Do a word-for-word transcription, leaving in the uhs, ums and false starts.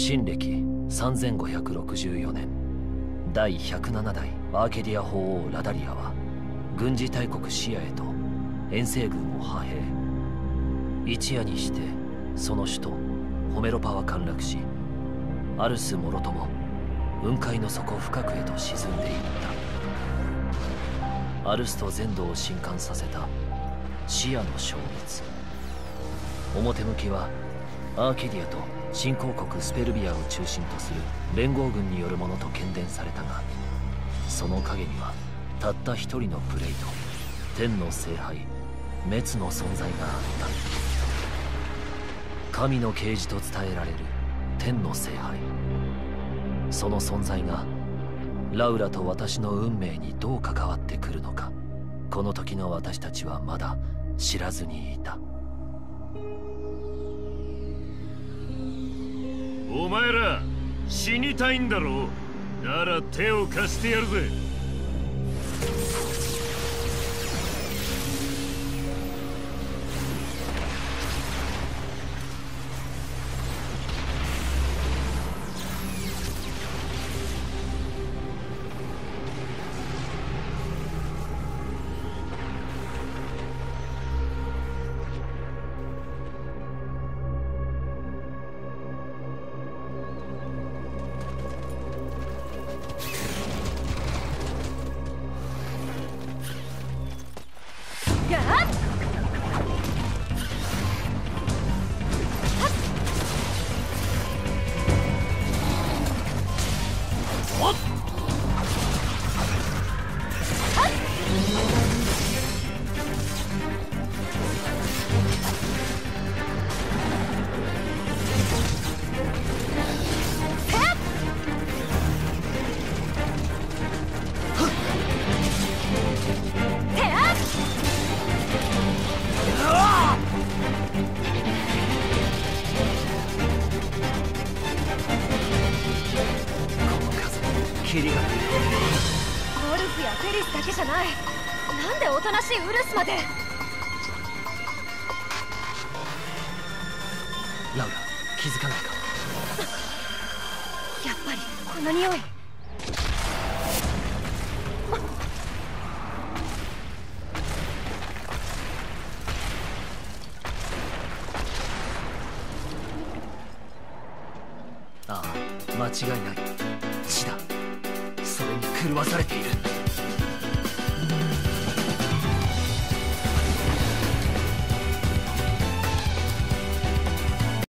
新暦さんぜんごひゃくろくじゅうよねんだいひゃくななだいアーケディア法王ラダリアは軍事大国シアへと遠征軍を派兵。一夜にしてその首都ホメロパは陥落し、アルスもろとも雲海の底深くへと沈んでいった。アルスと全土を震撼させたシアの消滅。表向きはアーケディアと新興国スペルビアを中心とする連合軍によるものと喧伝されたが、その陰にはたった一人のプレイと天の聖杯滅の存在があった。神の啓示と伝えられる天の聖杯、その存在がラウラと私の運命にどう関わってくるのか、この時の私たちはまだ知らずにいた。お前ら死にたいんだろう。なら手を貸してやるぜ。間違いない、血だ。それに狂わされている。